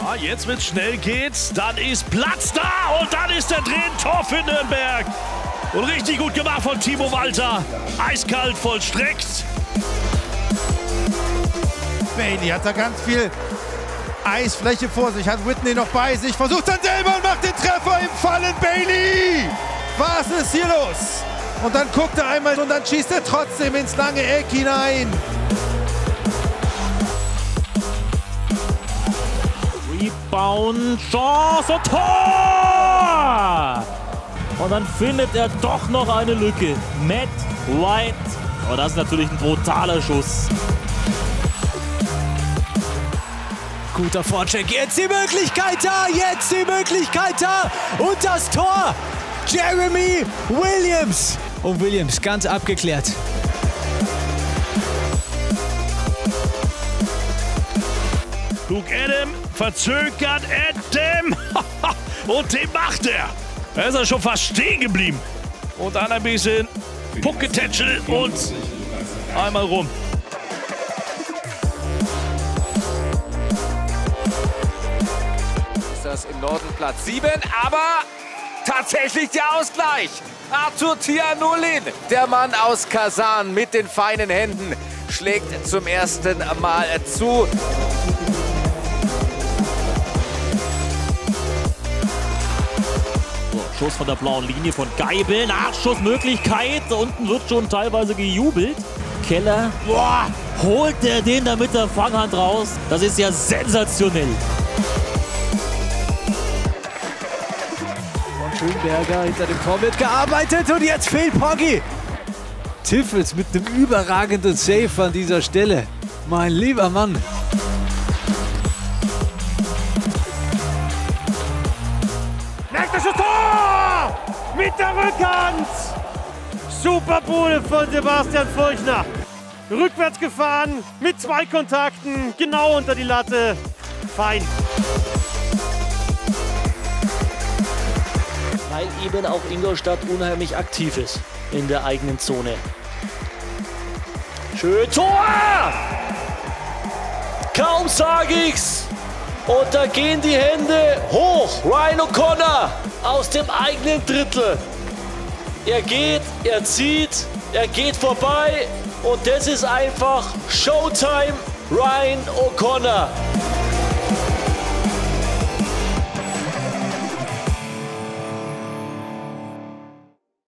Ja, jetzt wird's schnell geht's, dann ist Platz da und dann ist er drin, Tor für Nürnberg. Und richtig gut gemacht von Timo Walter, eiskalt vollstreckt. Bailey hat da ganz viel Eisfläche vor sich, hat Whitney noch bei sich, versucht dann selber und macht den Treffer im Fallen, Bailey! Was ist hier los? Und dann guckt er einmal und dann schießt er trotzdem ins lange Eck hinein. Rebound, Chance und Tor! Und dann findet er doch noch eine Lücke. Matt White. Aber das ist natürlich ein brutaler Schuss. Guter Vorcheck. Jetzt die Möglichkeit da. Jetzt die Möglichkeit da. Und das Tor. Jeremy Williams. Und Williams ganz abgeklärt. Luke Adam verzögert. Adam. Und den macht er. Da ist er schon fast stehen geblieben. Und dann ein bisschen Pucketätschel und einmal rum. Ist das im Norden Platz 7, aber tatsächlich der Ausgleich. Artur Tianolin, der Mann aus Kasan mit den feinen Händen, schlägt zum ersten Mal zu. Schuss von der blauen Linie von Geibel, Nachschussmöglichkeit, da unten wird schon teilweise gejubelt. Keller, boah, holt er den da mit der Fanghand raus, das ist ja sensationell. Und Schönberger hinter dem Tor wird gearbeitet und jetzt fehlt Poggi. Tiffels mit einem überragenden Save an dieser Stelle, mein lieber Mann. Tor! Mit der Rückhand! Super Bude von Sebastian Feuchner. Rückwärts gefahren, mit 2 Kontakten, genau unter die Latte. Fein. Weil eben auch Ingolstadt unheimlich aktiv ist in der eigenen Zone. Schön Tor! Kaum sag ich's! Und da gehen die Hände hoch. Ryan O'Connor aus dem eigenen Drittel. Er geht, er zieht, er geht vorbei. Und das ist einfach Showtime, Ryan O'Connor.